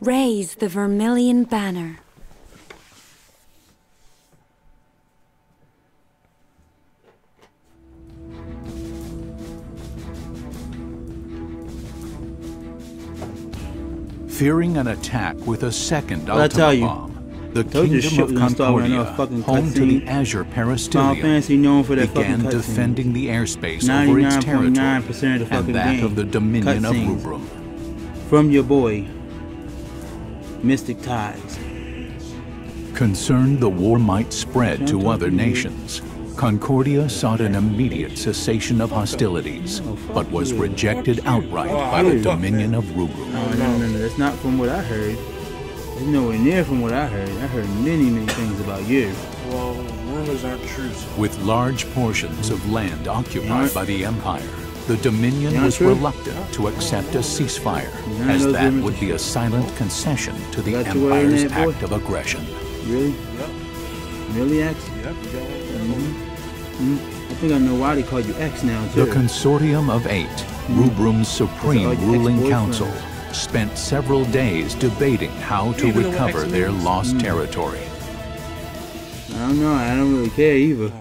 Raise the Vermilion Banner. Fearing an attack with a second ultimate bomb, the Kingdom of Concordia, home to the Azure Peristelium, began defending the airspace over its territory and that of the Dominion of Rubrum. From your boy, Mystic Ties. Concerned the war might spread to other nations, Concordia sought an immediate cessation of hostilities, but was rejected outright by the Dominion of Rubrum. No, that's not from what I heard. It's nowhere near from what I heard. I heard many things about you. Well, rumors aren't true. With large portions of land occupied by the Empire, the Dominion was reluctant to accept a ceasefire, as that would be a silent concession to the Empire's act of aggression. Really? Yep. Really, X? Yep. I think I know why they call you X now, too. The Consortium of Eight, Rubrum's supreme ruling council, spent several days debating how to recover their lost territory. I don't know. I don't really care either.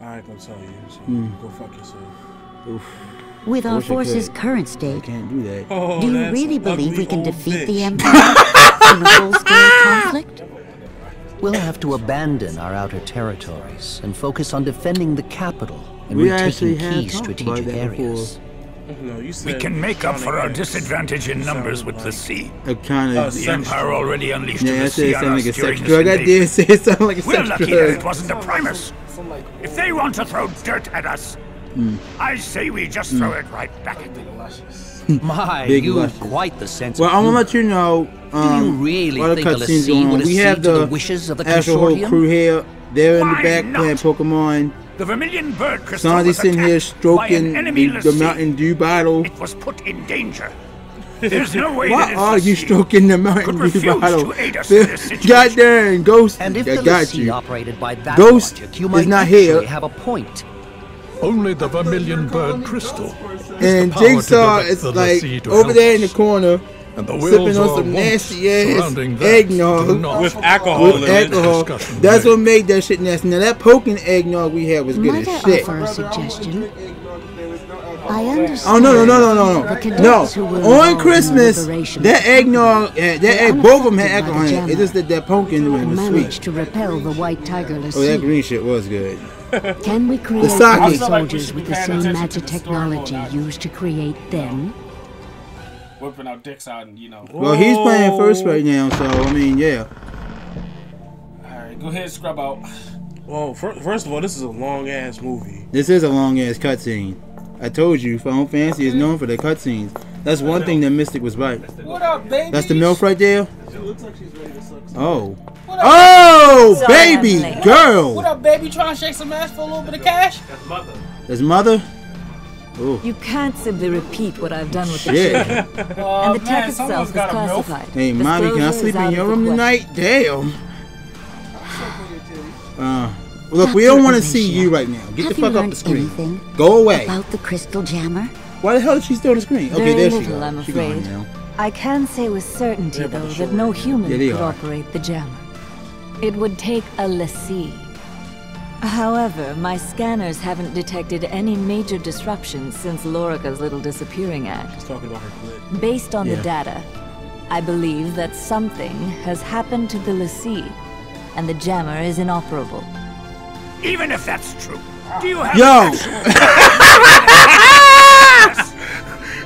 I ain't gonna tell you, so go fuck yourself. Oof. With our forces' current state, can't do that. Oh, do you really believe we can defeat the Empire in a full-scale conflict? We'll have to abandon our outer territories and focus on defending the capital and retaking key strategic areas. No, we can make up for our disadvantage in numbers with the sea. The Empire already unleashed the sea on us during this invasion. We're lucky that it wasn't a Primus. If they want to throw dirt at us, I say we just throw it right back at them. My, you have quite the sense. Well, I'm gonna let you know. Do you really think l'Cie would accede to the wishes of the Consortium? Crew here, they're in the back playing Pokemon. The Vermilion Bird Crystal was attacked by an enemy l'Cie. The Mountain Dew bottle. It was put in danger. There's no way that you stroking the Mountain Dew bottle? God damn, Ghost! And if l'Cie operated by that Ghost logic, you might not have a point. Only the Vermilion Bird Crystal. And Jigsaw is like over there in the corner, and the sipping on some nasty ass eggnog with alcohol. That's what made that shit nasty. Now that poking eggnog we had was good as shit. Might I offer a suggestion? I understand. Oh no! On Christmas, that eggnog, both of them had alcohol in it. It's just that that pumpkin was sweet. Managed to repel the white tiger l'Cie. Oh, that green shit was good. Can we create the soldiers with the same magic technology used to create them? Whipping our dicks out and, you know. Well, he's playing first right now, so I mean, yeah. All right, go ahead, scrub out. Well, first of all, this is a long ass movie. This is a long ass cutscene. I told you, Final Fantasy is known for the cutscenes. That's one thing that Mystic was right. What up, baby? That's the MILF right there. She looks like she's ready to suck. Oh. What up, baby girl. What up, baby? Trying to shake some ass for a little bit of cash? That's mother. That's mother. Ooh. You can't simply repeat what I've done with the children. And the tech itself is classified. Hey, mommy, can I sleep in your room tonight? Damn. Look, we don't want to see you right now. Get the fuck off the screen. Go away. About the crystal jammer? Why the hell is she still on the screen? Okay, there she goes. She's gone now. I can say with certainty, though, that no human could operate the jammer. It would take a l'Cie. However, my scanners haven't detected any major disruptions since Lorica's little disappearing act. She's talking about her clip. Based on the data, I believe that something has happened to the l'Cie, and the jammer is inoperable. Even if that's true, do you have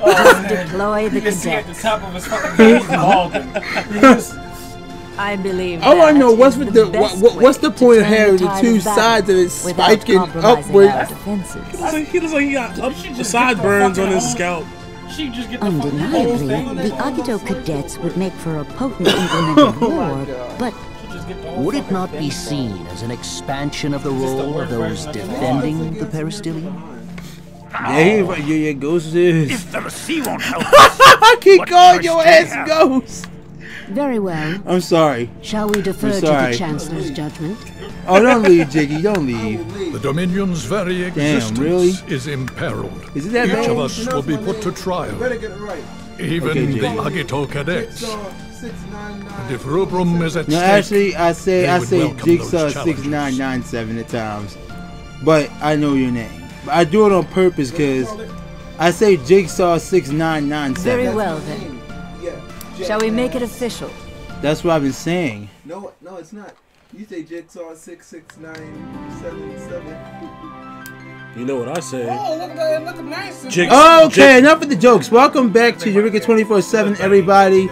Just deploy the cadet. I believe. Oh, I know. What's with the what's the point of having the two sides of it spiking upward? He looks like he got sideburns on his scalp. Undeniably, the Agito cadets would make for a potent implement war, but would it not be seen as an expansion of the role of those defending the Peristyle? Yeah, your ghost is. If the l'Cie won't help us, I keep calling your ass ghost. Very well. I'm sorry. Shall we defer to the Chancellor's judgment? Oh, don't leave, Jiggy. Don't leave. The Dominion's very existence is imperiled. Each of us will be put to trial. You better get it right. Even okay, the Agito cadets. And if Rubrum is at stake, actually, I say Jigsaw 6997 at times, but I know your name. But I do it on purpose because I say Jigsaw 6997. Very well then. Shall we make it official? That's what I've been saying. No, no, it's not. You say Jigsaw 66977. You know what I say. Oh, look at that, nice. Okay, enough of the jokes. Welcome back to Eureka 24/7, everybody.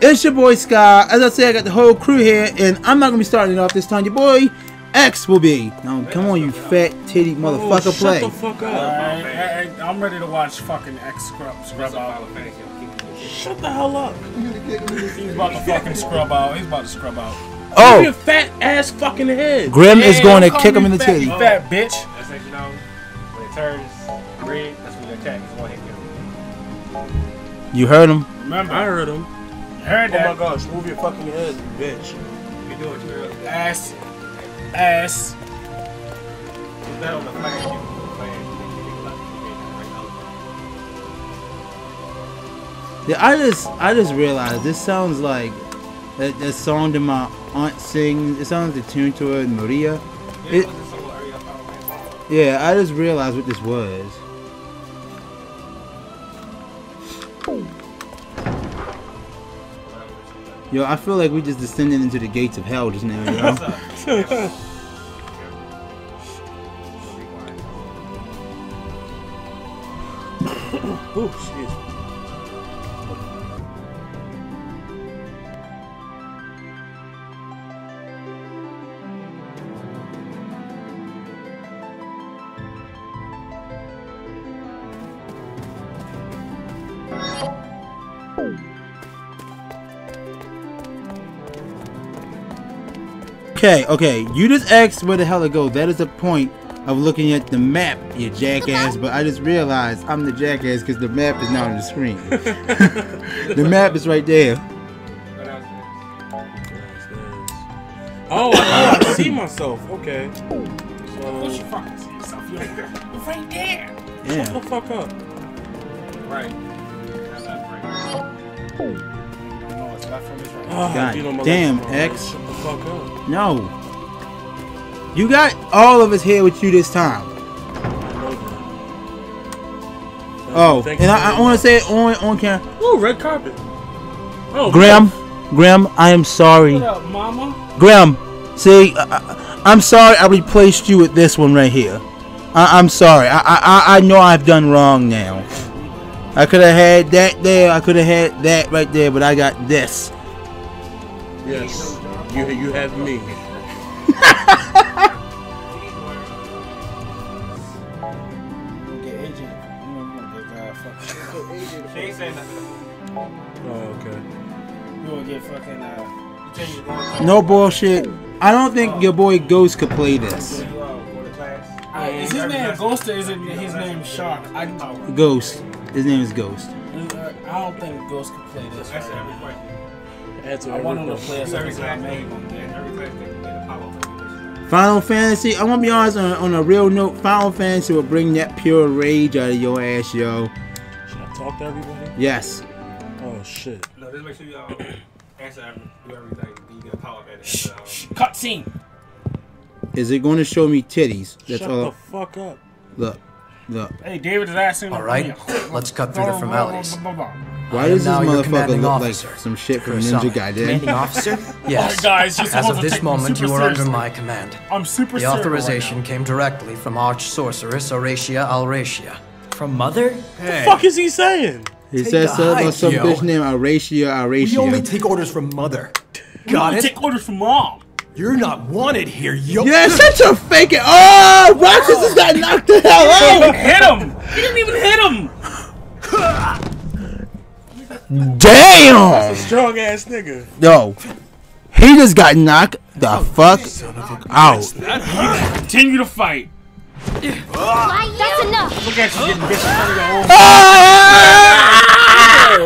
It's your boy Sky. As I say, I got the whole crew here, and I'm not gonna be starting it off this time. Your boy X will be. Now, come on, you fat titty motherfucker, play. Shut the fuck up. Right, I'm ready to watch fucking X scrub out. Shut the hell up. He's about to fucking scrub out. He's about to scrub out. Oh, your fat ass fucking head. Grim is going to kick him in the titty. You fat bitch. That's it, you know. When it turns red, that's when your cat is going to hit him. You heard him. Remember, I heard him. You heard that. Oh my gosh, move your fucking head, bitch. You do it, girl. Ass. Ass. That on the flag. Yeah, I just realized this sounds like that song that my aunt sings. It sounds like the tune to her, Maria. Yeah, I just realized what this was. Yo, I feel like we just descended into the gates of hell just now, you know? Oh, shit. Okay, you just asked where the hell it goes. That is the point of looking at the map, you jackass, but I just realized I'm the jackass because the map is not on the screen. The map is right there. Oh, I see myself. Okay. So you fucking see yourself. You're right there. Yeah. Shut the fuck up. Right. No, it's left from his right. God damn, X. Fuck up. No. You got all of us here with you this time. Oh, and I want to say it on camera. Ooh, red carpet. Oh, Graham, I am sorry. What up, mama? Graham, see, I'm sorry I replaced you with this one right here. I'm sorry. I know I've done wrong now. I could have had that there. I could have had that right there, but I got this. Yes. You have me. Oh, okay. No bullshit. I don't think your boy Ghost could play this. Is his name Ghost or is it his name Shark? Ghost. His name is Ghost. I don't think Ghost could play this. That's everybody. I want him to play us every time. Final Fantasy, I'm gonna be honest, on a real note, Final Fantasy will bring that pure rage out of your ass, yo. Should I talk to everybody? Yes. Oh shit. No, just make sure y'all answer everything. You get a power at it. Cutscene. Is it going to show me titties? That's shut all the fuck up. Look. Hey, David is asking. All right, let's cut through the formalities. Why does this motherfucker look like some shit from Ninja Gaiden? Commanding officer? Yes. As of this moment, you are under my command. I'm super serious. The authorization came directly from Arch Sorceress Oratia Alratia. From Mother? Hey. The fuck is he saying? He says something about some bitch named Alratia. We only take orders from Mother. Got it? Take orders from Mom. You're not wanted here, yo. Yeah, such a fake. Oh, Roxas just got knocked the hell out. He didn't even hit him. Damn! That's a strong ass nigga. Yo, he just got knocked the fuck out. Continue to fight. That's enough. Look at you getting bitched in front of your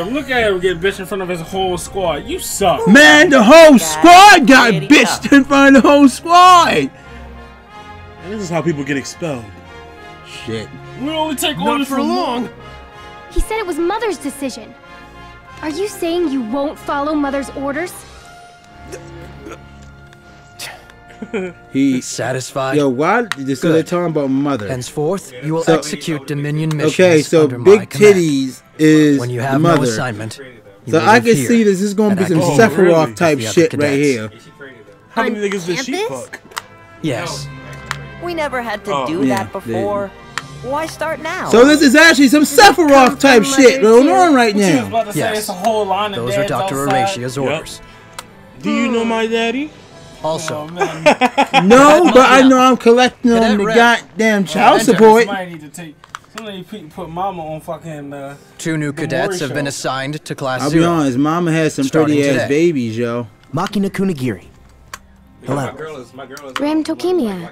own. Look at him getting bitched in front of his whole squad. You suck. Man, the whole squad got bitched in front of the whole squad. And this is how people get expelled. Shit. We only take orders for long. He said it was Mother's decision. Are you saying you won't follow Mother's orders? He satisfied. Yo, why? So they're talking about Mother. Henceforth, you will execute Dominion missions. Okay, so under Big Titties is when you have Mother. No assignment, so I can see this is going to be some Sephiroth type shit right here. How many niggas did she fuck? Yes. We never had to do that before. Why start now? So this is actually some Sephiroth type shit going on right now. Yes. Those are Dr. Oratia's orders. Do you know my daddy? Also, no, but I know I'm collecting on the goddamn child support. Somebody put Mama on fucking. 2 new cadets have been assigned to Class Zero. I'll be honest, Mama has some pretty ass babies, yo. Machina Kunagiri. Hello. Rem Tokimiya.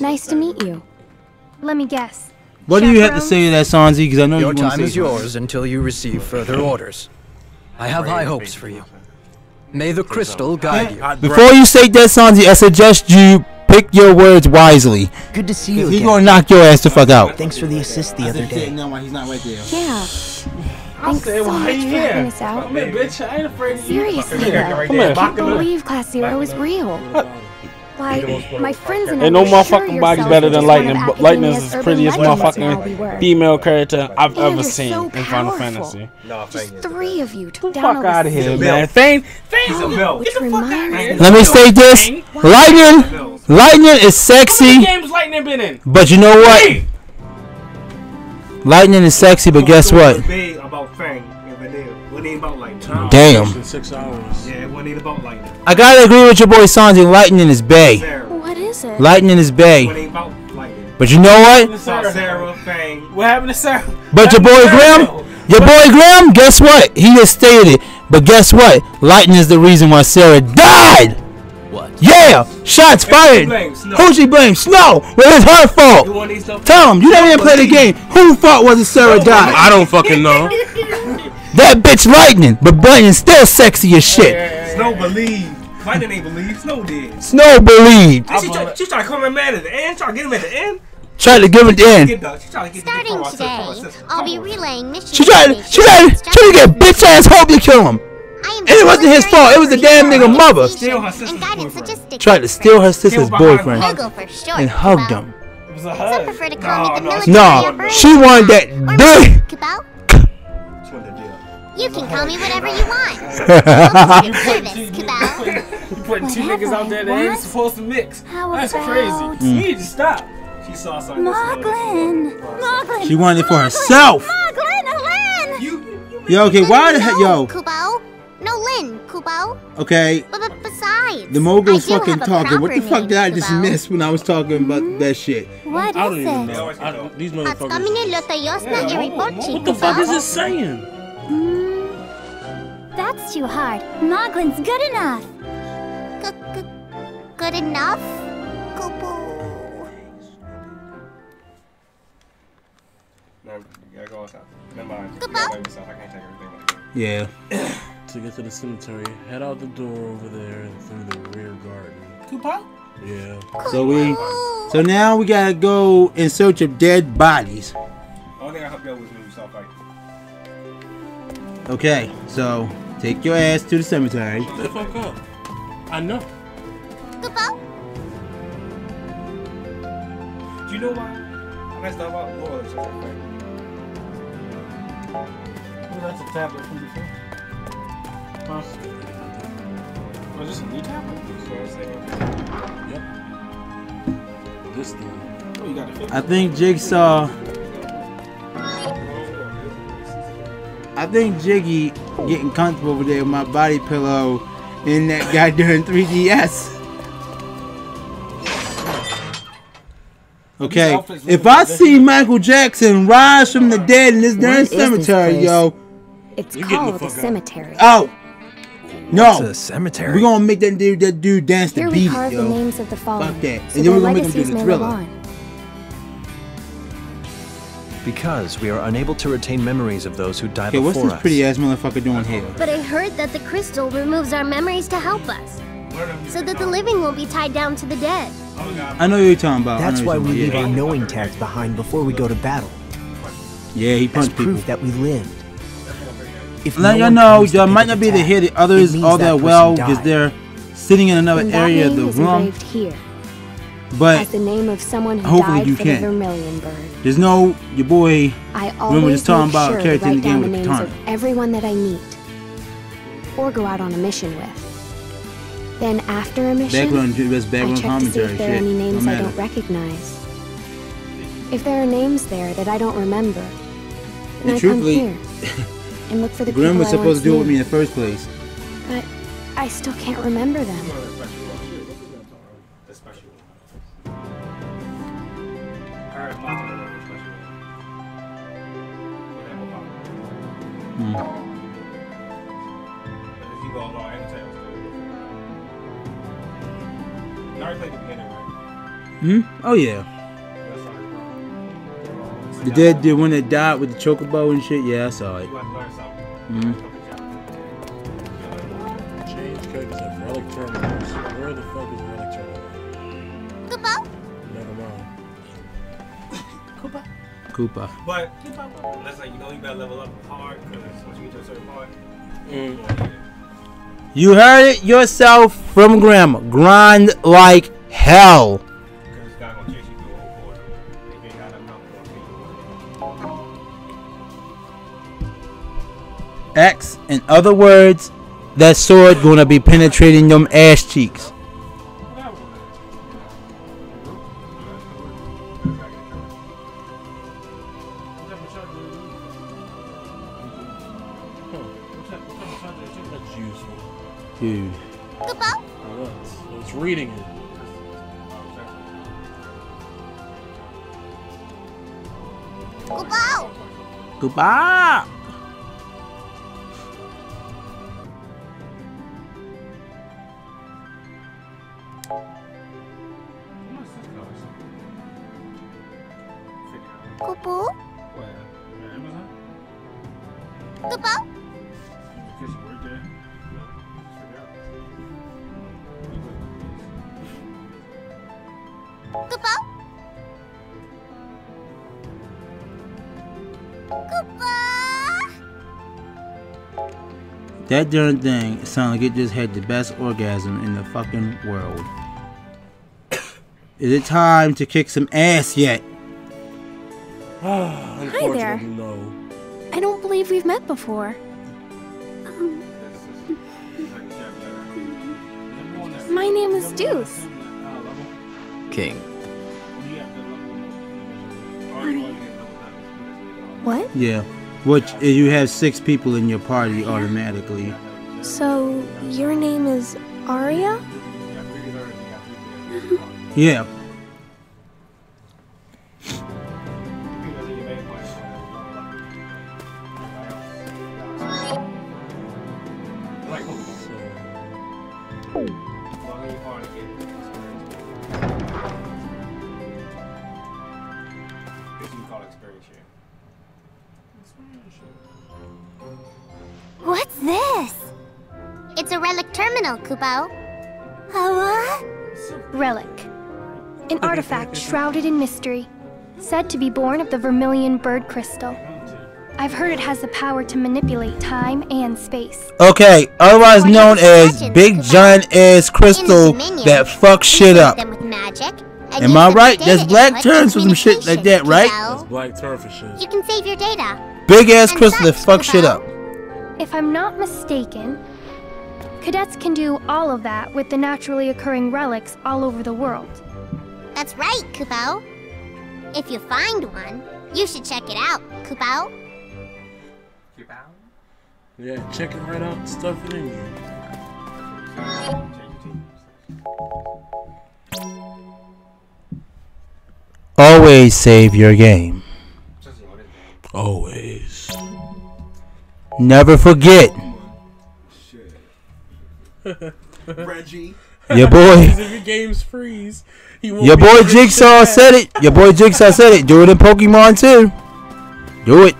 Nice to meet you. Let me guess. What do you have to say to that, Sanzi? Because I know your time is yours until you receive further orders. I have high hopes for you. May the crystal guide you. Before you say that, Sanzi, I suggest you pick your words wisely. Good to see you. He's gonna knock your ass the fuck out. Thanks for the assist the other day. No, he's not right there. Yeah. Thanks so much for helping us out. Come here, bitch. I ain't afraid of you. Seriously, I can't believe Class Zero is real. Like, my friends and I. Ain't no motherfucking body's better than Lightning. Lightning is the prettiest motherfucking female character I've ever seen in Final Fantasy. Just 3 of you took down all the fuck out of here, man. He's a milk. Get the fuck out of here. Let me say this. Lightning is sexy. But you know what? Lightning is sexy, but guess what? Damn. 6 hours. Yeah, I gotta agree with your boy Sanji. Lightning is bae. What is it? Lightning is bae. But you know what? What happened to Sarah? But your boy Grim, guess what? He just stated it. But guess what? Lightning is the reason why Sarah died. What? Yeah! Shots fired! Who she blames? Snow! Well, it's her fault! Tell him, you never even played the game. Who fault was it Sarah died? I don't fucking know. That bitch Lightning, but Lightning's still sexy as shit. Snow believed. Lightning ain't believed. Snow did. Snow believed. She tried to come mad at the end. Try to get him at the end. Tried to give it the end. Starting today, I'll be relaying missions. She tried to get bitch ass hope to kill him. And it wasn't his fault. It was the damn nigga mother. Tried to steal her sister's boyfriend and hugged him. No, she wanted that dick. You can call me whatever you want. You put two niggas out there that ain't supposed to mix. That's crazy. You need to stop. She saw something. Moglin. She wanted it for herself. Yo, okay, why the hell, yo? Kupo. No, Lin, Kupo. Okay. But besides, the mogul's fucking talking. What the fuck did I just miss when I was talking about that shit? What is it? These motherfuckers. What the fuck is it saying? That's too hard. Moglin's good enough. Good enough? Kupo. Yeah. To get to the cemetery, head out the door over there and through the rear garden. Kupo? Yeah. Kupo. So now we gotta go in search of dead bodies. Only thing I hope y'all was new stuff like. Okay, so take your ass to the cemetery. Shut the fuck up. I know. Kupo? Do you know why? I messed up about boys. Oh, that's a tablet from before. Huh? Was this a new tablet? Yep. This thing. Oh, you got it. I think Jigsaw. I think Jiggy getting comfortable over there with my body pillow and that guy doing 3DS. Okay, if I see Michael Jackson rise from the dead in this damn cemetery, yo. It's called the cemetery. Oh, no. It's a cemetery. We're going to make that dude dance the beat, yo. Here we carve the names of the fallen. Fuck that. And then we're going to make him do the Thriller. Because we are unable to retain memories of those who died before us. Okay, what's this pretty ass motherfucker doing here? But I heard that the crystal removes our memories to help us, so that the living won't be tied down to the dead. I know what you're talking about. That's why we leave our knowing tags behind before we go to battle. Yeah, he punched people. As proof that we lived. If let you know, y'all might not be able to hear the others all that well because they're sitting in another area of the room. But the name of someone who hopefully you can. Vermilion Bird. There's no your boy. Remember just talking about a character in the game with the time. Everyone that I meet or go out on a mission with. Then after a mission, background commentary. If there are any names I don't recognize. If there are names there that I don't remember, then I come here and look for the people I was supposed to do with me in the first place. But I still can't remember them. Oh yeah. The dead, the one that died with the chocobo and shit, yeah, I saw it. Change codes of relic terminals. Where the fuck is relic terminal? Kupo? Never mind. Kupo? Kupo. But, that's like, you know, you better level up hard because once you get to a certain part, you heard it yourself from Grandma. Grind like hell. X, in other words, that sword gonna be penetrating them ass cheeks. Dude. It's reading it. Kupo! Kupo! That darn thing, it sounded like it just had the best orgasm in the fucking world. Is it time to kick some ass yet? Hi there. No. I don't believe we've met before. My name is Deuce. King. What? Yeah. Which, you have 6 people in your party automatically. So, your name is Aria? Yeah. What's this? It's a relic terminal, Kupo. A what? Relic. An artifact shrouded in mystery, said to be born of the Vermilion Bird Crystal. I've heard it has the power to manipulate time and space. Okay, otherwise known as Big Giant Ass Crystal that fucks shit up. Am I right? There's black terms for some shit like that, right? That's black term for shit. You can save your data. Big ass crystal that fucks shit up. If I'm not mistaken, cadets can do all of that with the naturally occurring relics all over the world. That's right, Kupo. If you find one, you should check it out, Kupo. Yeah, check it right out and stuff it in you. Always save your game. Always. Never forget. Reggie. Your boy. Games freeze. Your boy Jigsaw said it. Your boy Jigsaw said it. Do it in Pokemon too. Do it.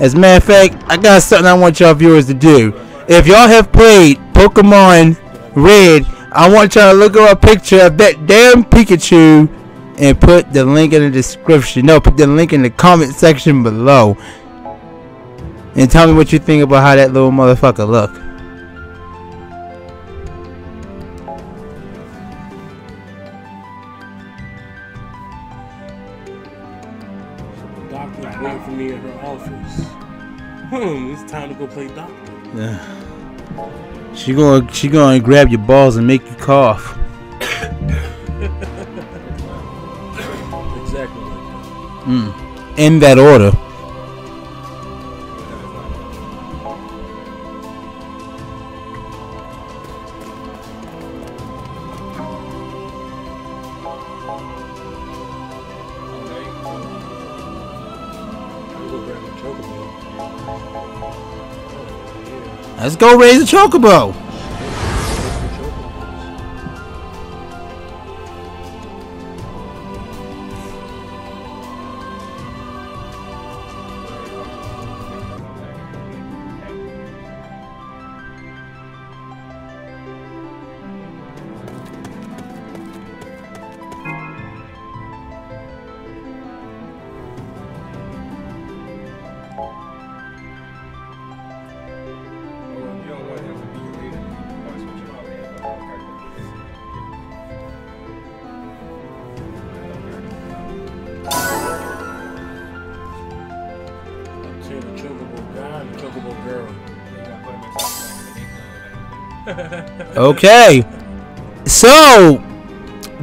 As a matter of fact, I got something I want y'all viewers to do. If y'all have played Pokemon Red, I want y'all to look at a picture of that damn Pikachu and put the link in the description. No, put the link in the comment section below. And tell me what you think about how that little motherfucker look. The doctor's waiting for me at her office. It's time to go play doctor. Yeah. She gonna grab your balls and make you cough. Exactly like that. Mm. In that order. Let's go raise a chocobo. Okay, so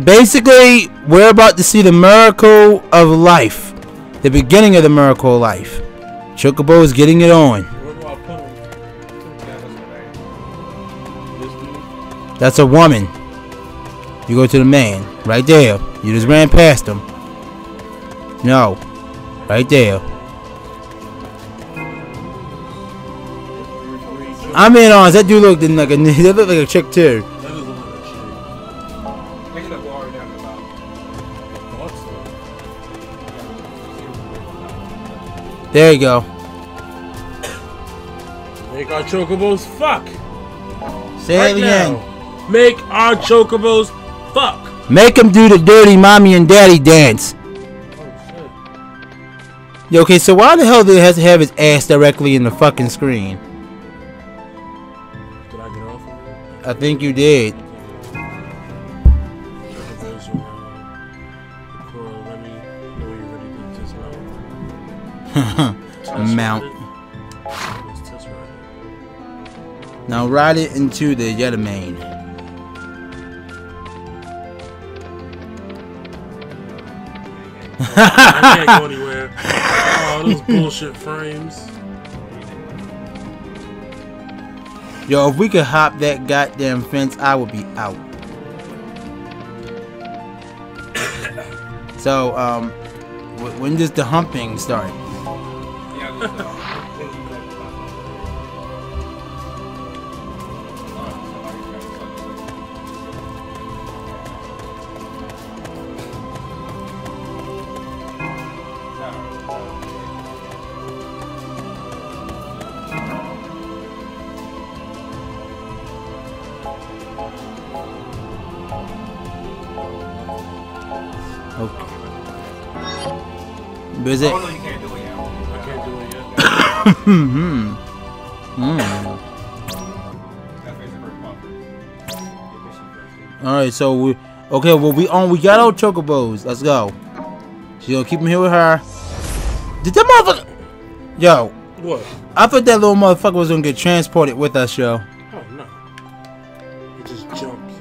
basically we're about to see the miracle of life, the beginning of the miracle of life. Chocobo is getting it on. That's a woman. You go to the man right there. You just ran past him. No, right there. I'm being honest, that dude looked like a that looked like a chick too. That doesn't look like a chick. There you go. Make our chocobos fuck. Say it again. Make our chocobos fuck. Make them do the dirty mommy and daddy dance. Oh, shit. Okay, so why the hell did he have to have his ass directly in the fucking screen? I think you did. Mount. Now ride it into the Yeta main. I can't go anywhere. Oh, those bullshit frames. Yo, if we could hop that goddamn fence, I would be out. So, when does the humping start? Is it? Oh, no, you can't do it yet. I can't do it yet. All right, so we okay. Well, we got our chocobos. Let's go. She's gonna keep him here with her. Did that motherfucker? Yo, what? I thought that little motherfucker was gonna get transported with us, yo. Oh no! It just jumps.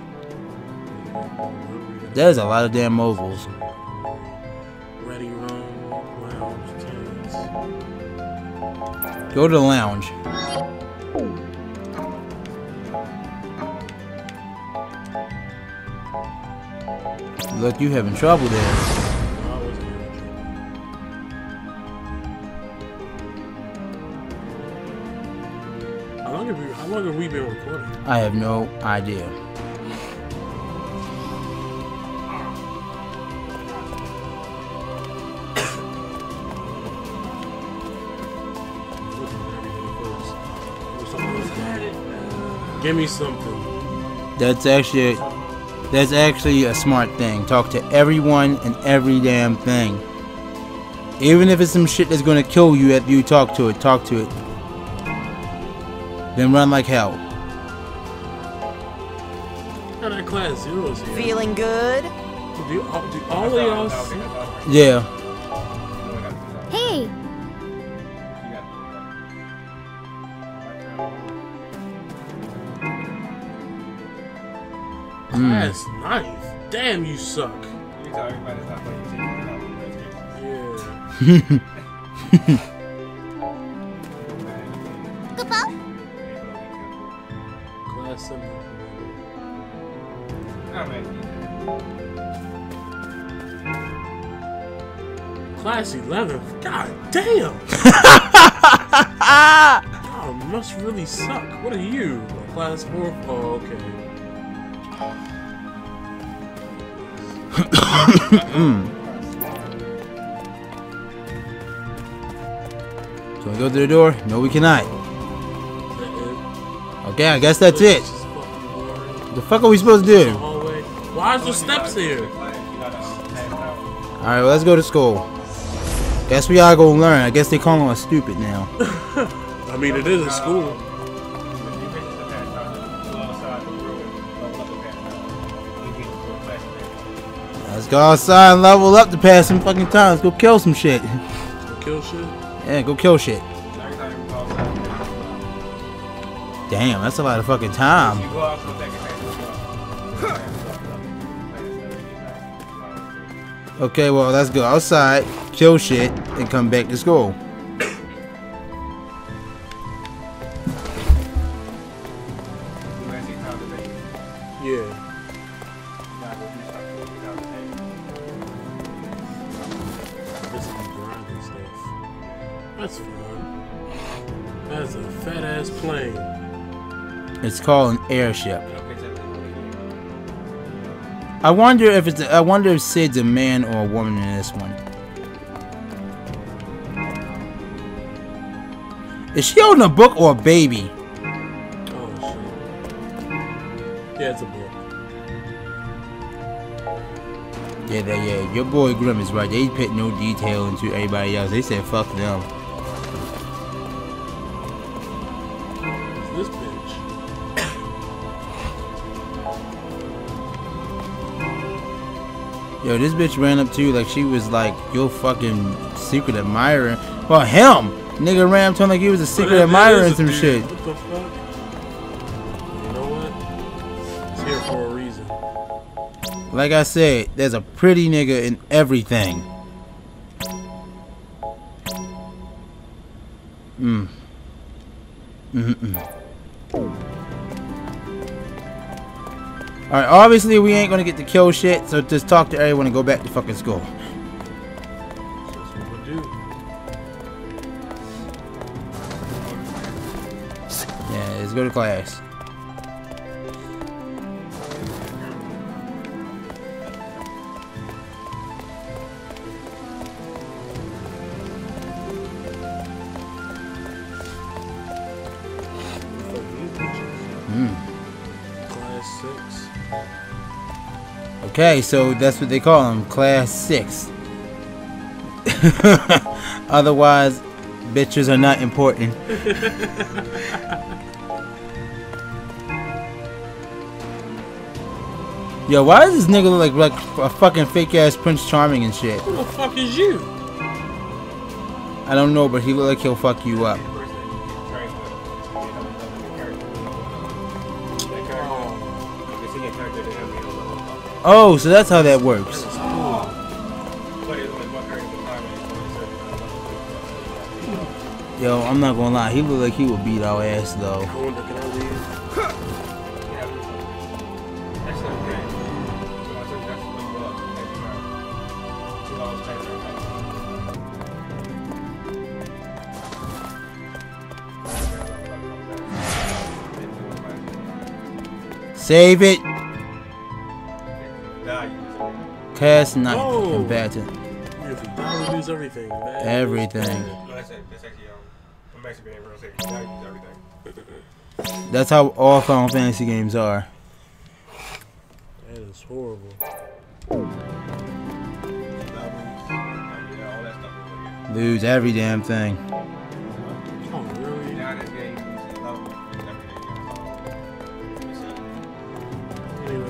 There's a lot of damn ovals. Go to the lounge. Look, you having trouble there. How long have we been recording? I have no idea. Give me something. That's actually That's actually a smart thing. Talk to everyone and every damn thing. Even if it's some shit that's gonna kill you after you talk to it, talk to it. Then run like hell. How did Class Zero is here? Feeling good? Do all of y'all see? Yeah. Hey! That's nice. Damn, you suck. You tell everybody that's not playing the team. Kupo? Class symbol. Class 11. God damn! Oh, must really suck. What are you? Class 4? Oh, okay. Can we go through the door? No, we cannot. Okay, I guess that's it. What the fuck are we supposed to do? Why is there steps here? Alright, well, let's go to school. Guess we all gonna learn. I guess they calling us stupid now. I mean, it is a school. Let's go outside and level up to pass some fucking time. Let's go kill some shit. Kill shit? Yeah, go kill shit. Damn, that's a lot of fucking time. Okay, well, let's go outside, kill shit, and come back to school. Yeah. That's fun. That's a fat ass plane. It's called an airship. I wonder if Sid's a man or a woman in this one. Is she holding a book or a baby? Oh shit. Yeah, it's a book. Yeah. Your boy Grim is right. They put no detail into everybody else. They said fuck them. Yo, this bitch ran up to you like she was like your fucking secret admirer. Well, him! Nigga ran up to him like he was a secret admirer and some shit. What the fuck? You know what? It's here for a reason. Like I said, there's a pretty nigga in everything. Alright, obviously we ain't gonna get to kill shit, so just talk to everyone and go back to fucking school. Yeah, let's go to class. Okay, so that's what they call them, Class 6. Otherwise, bitches are not important. Yo, why does this nigga look like a fucking fake ass Prince Charming and shit? Who the fuck is you? I don't know, but he look like he'll fuck you up. Oh, so that's how that works. Yo, I'm not gonna lie, he looked like he would beat our ass though. Save it. Cast knight, combatant. Everything. That's how all Final Fantasy games are. That is horrible. Lose every damn thing. Oh, really?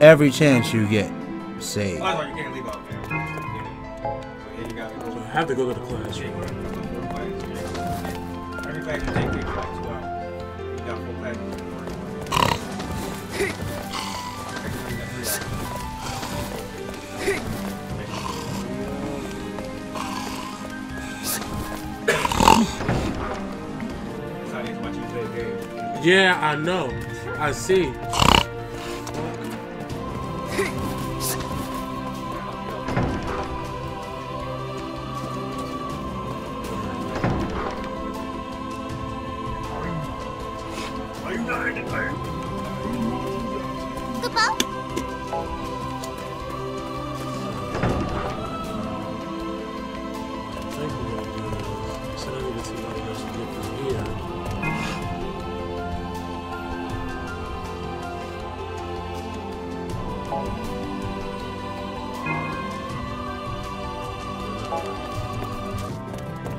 Every chance you get, save. So I have to go to the classroom. Yeah, I know. I see.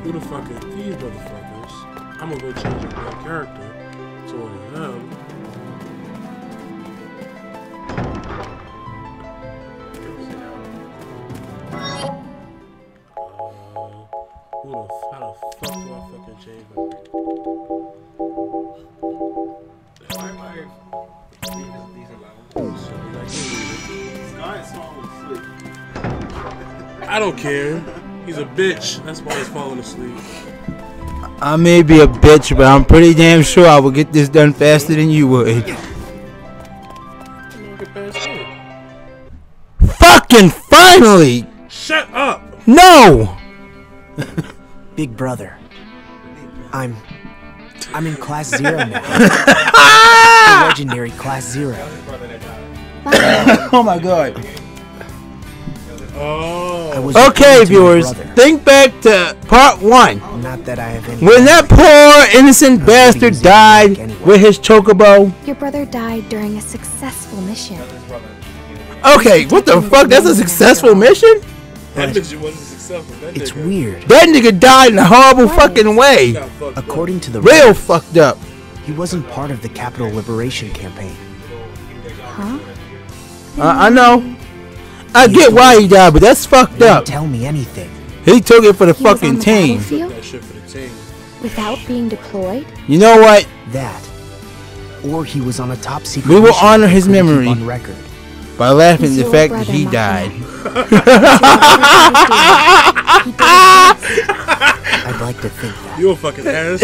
Who the fuck is these motherfuckers? I'm gonna go change my character to one of them. Who the fuck do I fucking change my character? I don't care. He's a bitch. That's why he's falling asleep. I may be a bitch, but I'm pretty damn sure I will get this done faster than you would. Fucking finally! Shut up! No! Big brother. I'm in Class Zero now. The legendary Class Zero. Oh my god. Oh. Okay, viewers, think back to part 1. Not that I have any when that poor innocent bastard died with his chocobo. Your brother died during a successful mission. Okay, what the fuck? That's a successful mission? That mission wasn't successful. It's weird. That nigga died in a horrible fucking way. According to the real fucked up. He wasn't part of the Capital Liberation Campaign. Huh? I know. I get why he died, but that's fucked up. Tell me anything. He took it for the fucking team. Without being deployed? You know what? That. Or he was on a top secret. We will honor his memory on record by laughing at the fact that he died. I'd like to think that. You a fucking ass.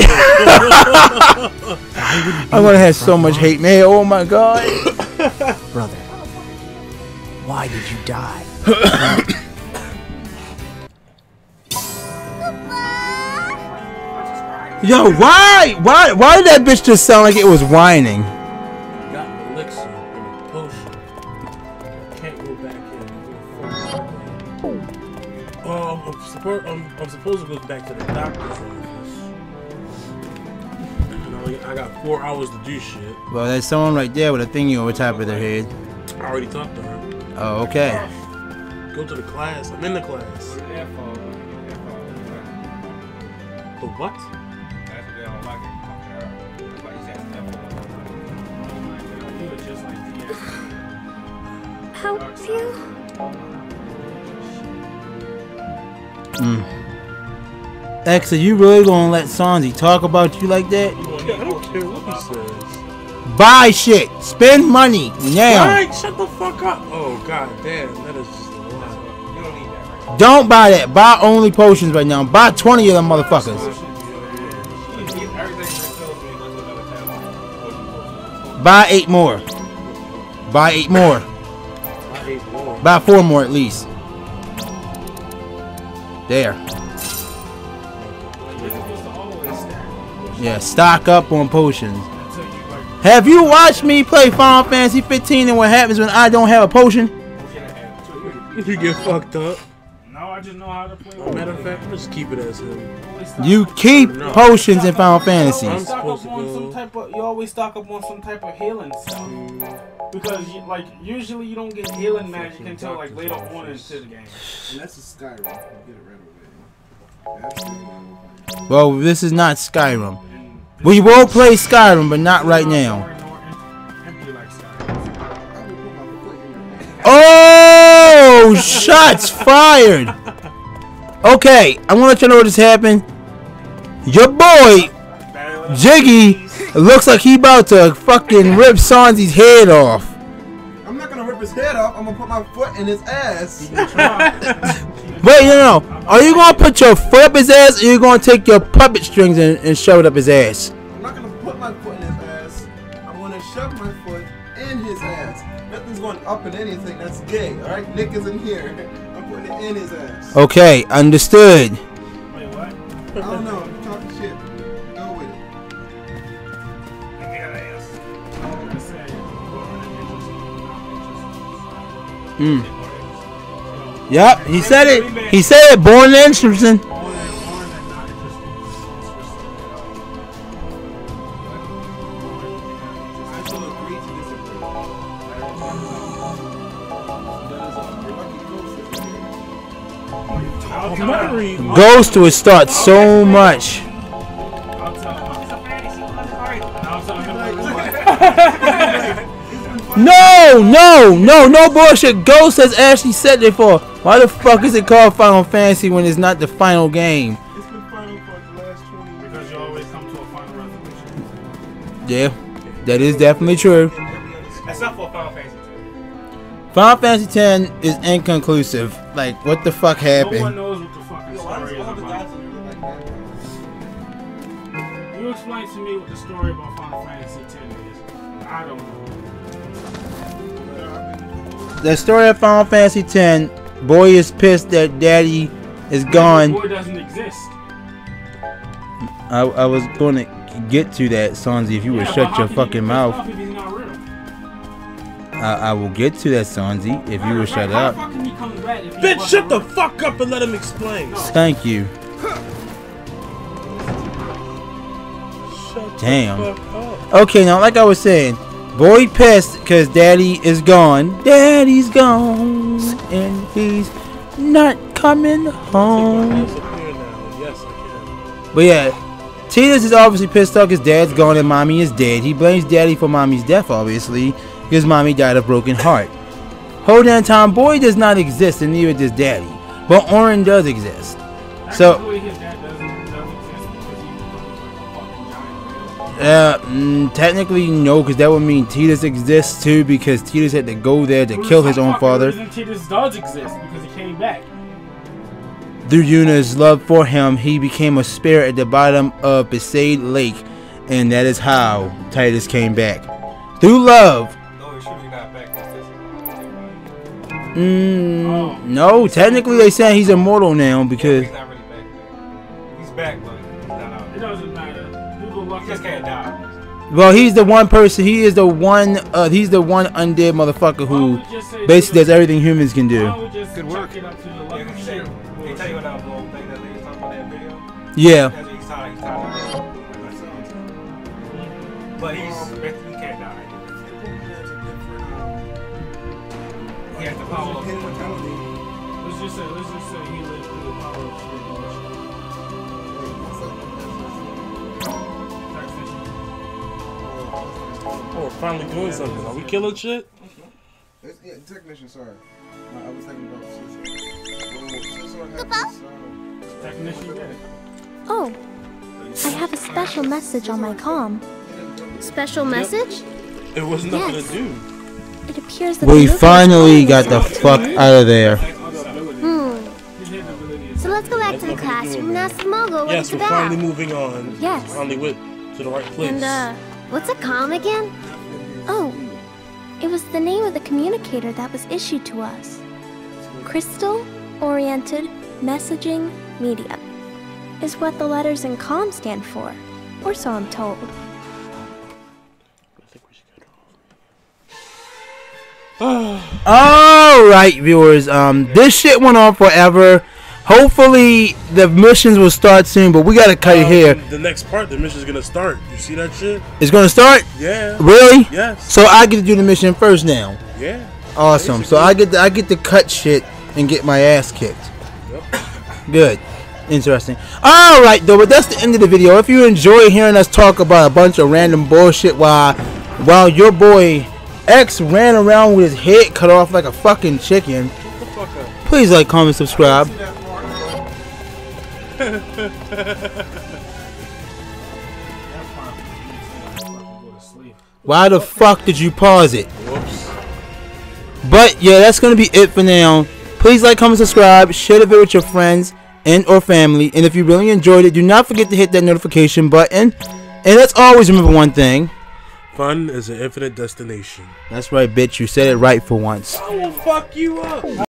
I'm gonna have so much hate mail. Oh my god. Brother. Why did you die? Yo, why did that bitch just sound like it was whining? Got an elixir and a potion. Can't go back in. I'm supposed to go back to the doctor's office. I got 4 hours to do shit. Well, there's someone right there with a thingy over top of their head. I already talked to her. Oh, okay. Go to the class. I'm in the class. The what? Help you? X, are you really gonna let Sanji talk about you like that? I don't care what he says. Buy shit. Spend money. Now. Right, shut the fuck up. Oh, god damn. That is just a lot. You don't need that, right? Don't buy that. Buy only potions right now. Buy 20 of them motherfuckers. Buy 8 more. Buy 8 more. Buy 4 more at least. There. Yeah, stock up on potions. Have you watched me play Final Fantasy 15 and what happens when I don't have a potion? You get fucked up. No, I just know how to play. Matter of fact, let's keep it as him. You keep potions in Final Fantasy. You always stock up on some type of healing stuff. Because, like, usually you don't get healing magic until, like, later on into the game. Unless it's Skyrim. You get it right away. Well, this is not Skyrim. We will play Skyrim, but not right now. Oh, shots fired. Okay, I'm gonna let you know what just happened. Your boy Jiggy looks like he about to fucking rip Sanzi's head off. I'm not gonna rip his head off. I'm gonna put my foot in his ass. Wait, no. Are you gonna put your foot up his ass, or are you gonna take your puppet strings and shove it up his ass? I'm not gonna put my foot in his ass. I'm gonna shove my foot in his ass. Nothing's going up in anything. That's gay. All right, Nick is in here. I'm putting it in his ass. Okay, understood. Wait, what? I don't know. I'm talking shit. Go with it. Yep, he said it. He said it. Born interesting. Goes to his start so much. No bullshit. Ghost has actually said it for. Why the fuck is it called Final Fantasy when it's not the final game? It's been final for the last 20 years. Because you always come to a final resolution. Yeah, that is definitely true. Except for Final Fantasy 10. Final Fantasy 10 is inconclusive. Like, what the fuck happened? No one knows what the fucking story is about. You explain to me what the story about Final Fantasy X is. I don't know. The story of Final Fantasy X, boy is pissed that daddy is gone. Boy doesn't exist. I was going to get to that, Sanzi, if you would shut your fucking mouth. I will get to that, Sanzi, if you will shut up. Bitch, shut the fuck up and let him explain. No. Thank you. Shut the fuck up. Okay, now, like I was saying, boy pissed because daddy is gone. Daddy's gone, and he's not coming home. But yeah, Tidus is obviously pissed off because dad's gone and mommy is dead. He blames daddy for mommy's death, obviously. His mommy died of broken heart. Whole damn time, boy does not exist, and neither does daddy. But Orin does exist. So, technically no, because that would mean Tidus exists too, because Tidus had to go there to kill his own father. Tidus does exist because he came back. Through Yuna's love for him, he became a spirit at the bottom of Besaid Lake, and that is how Tidus came back. Through love. No, technically they saying he's immortal now because he's not really back there. He's back, but he's not out. It doesn't matter. He just can't die. Well, he's the one person. He is the one. He's the one undead motherfucker who basically does everything humans can do. Good work. Yeah. But he's. Let's just say he lived through the power of shit. We're finally doing something. Are we killing shit? Yeah, technician, sorry. I was thinking about Kupo? Technician, yeah. Oh, I have a special message on my comm. Special message? It was nothing to do. It appears that we finally got the fuck out of there. So let's go back to the classroom and ask Mogo what it's about. Yes, we're finally moving on. Yes. Finally went to the right place. And, what's a comm again? Oh, it was the name of the communicator that was issued to us. Crystal oriented messaging media is what the letters in comm stand for, or so I'm told. All right, viewers. This shit went on forever. Hopefully the missions will start soon, but we gotta cut it here. The next part, the mission's gonna start. You see that shit? It's gonna start? Yeah. Really? Yes. So I get to do the mission first now. Yeah. Awesome. Basically. So I get to cut shit and get my ass kicked. Yep. Good. Interesting. All right, though, but that's the end of the video. If you enjoy hearing us talk about a bunch of random bullshit while your boy X ran around with his head cut off like a fucking chicken, please like, comment, subscribe. Why the fuck did you pause it? But yeah, that's gonna be it for now. Please like, comment, subscribe, share the video with your friends and or family, and if you really enjoyed it, do not forget to hit that notification button. And let's always remember one thing: fun is an infinite destination. That's right, bitch, you said it right for once. I will fuck you up.